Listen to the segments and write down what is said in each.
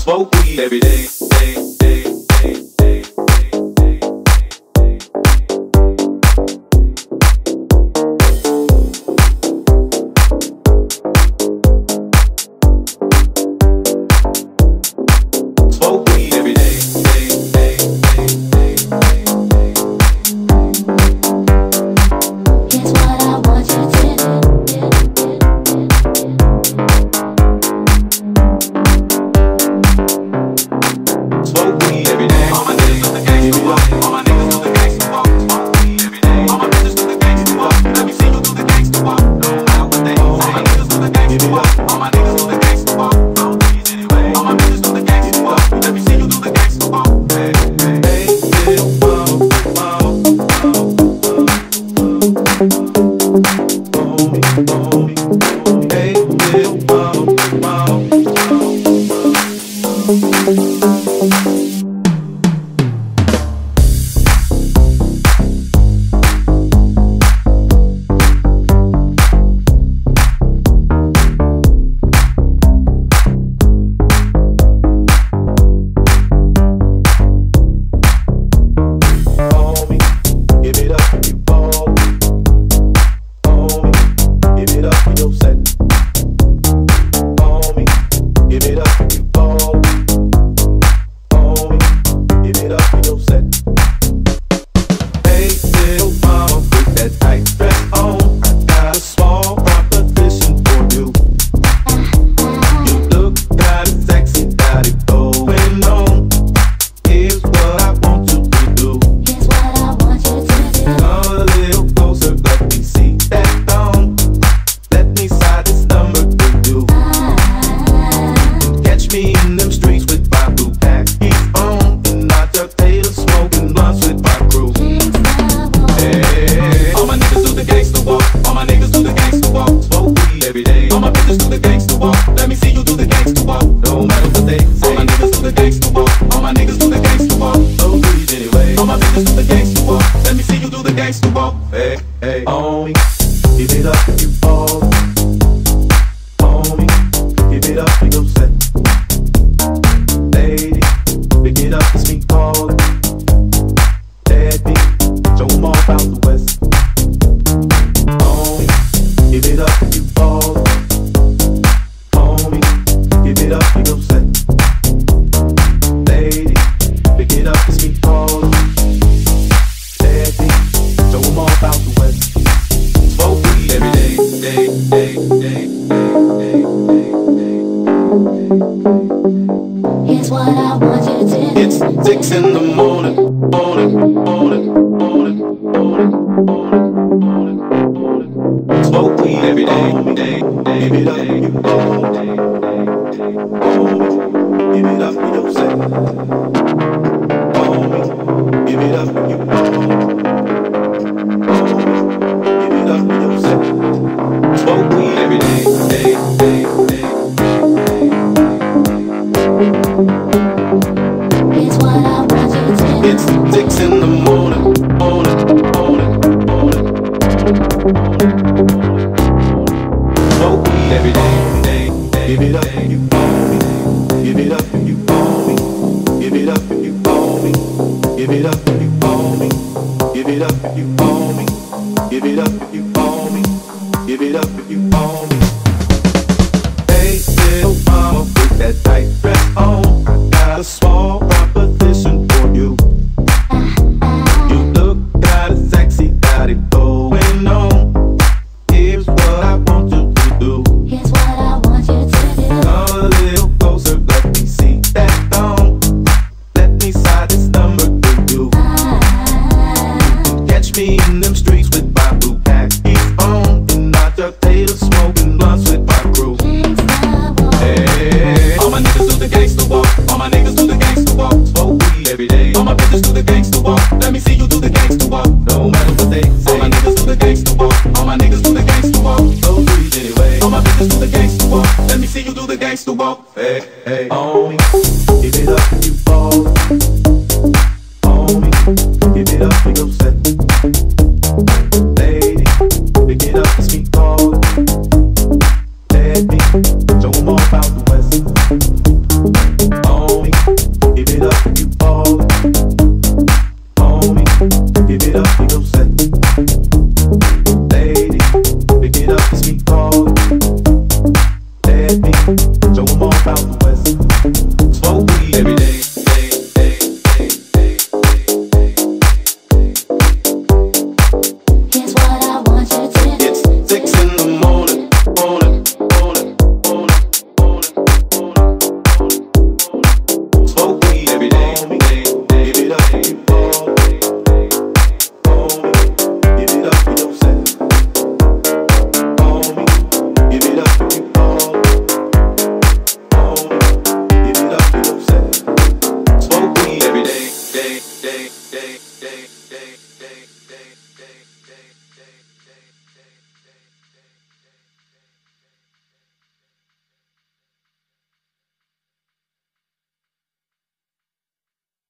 Smoke weed every day,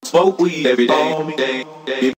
Smoke weed every day.